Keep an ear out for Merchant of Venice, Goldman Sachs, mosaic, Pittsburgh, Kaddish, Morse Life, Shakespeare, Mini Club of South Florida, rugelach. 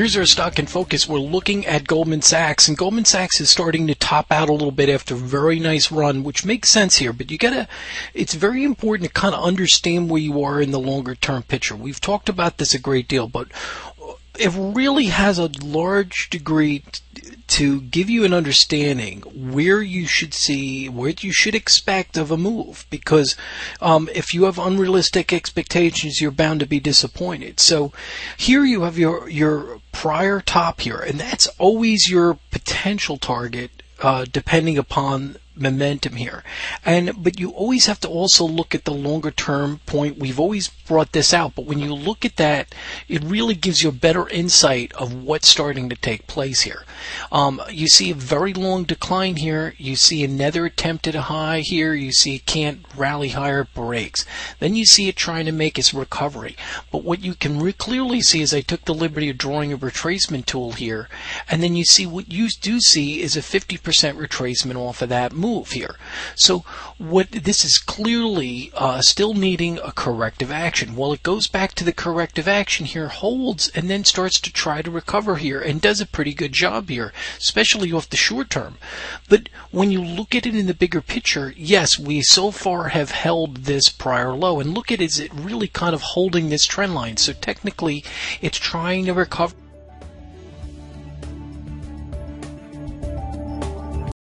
Here's our stock in focus. We're looking at Goldman Sachs, and Goldman Sachs is starting to top out a little bit after a very nice run, which makes sense here, but it's very important to kind of understand where you are in the longer term picture. We've talked about this a great deal, but it really has a large degree to give you an understanding where you should see, what you should expect of a move, because if you have unrealistic expectations, you're bound to be disappointed. So here you have your prior top here, and that's always your potential target depending upon momentum here. But you always have to also look at the longer term point. We've always brought this out, but when you look at that, it really gives you a better insight of what's starting to take place here. You see a very long decline here. You see another attempt at a high here. You see it can't rally higher, breaks. Then you see it trying to make its recovery. But what you can clearly see is I took the liberty of drawing a retracement tool here, and then you see what you do see is a 50% retracement off of that move here. So what this is clearly still needing a corrective action. Well, it goes back to the corrective action here, holds, and then starts to try to recover here and does a pretty good job here, especially off the short term. But when you look at it in the bigger picture, yes, we so far have held this prior low, and look at it, is it really kind of holding this trend line? So technically it's trying to recover.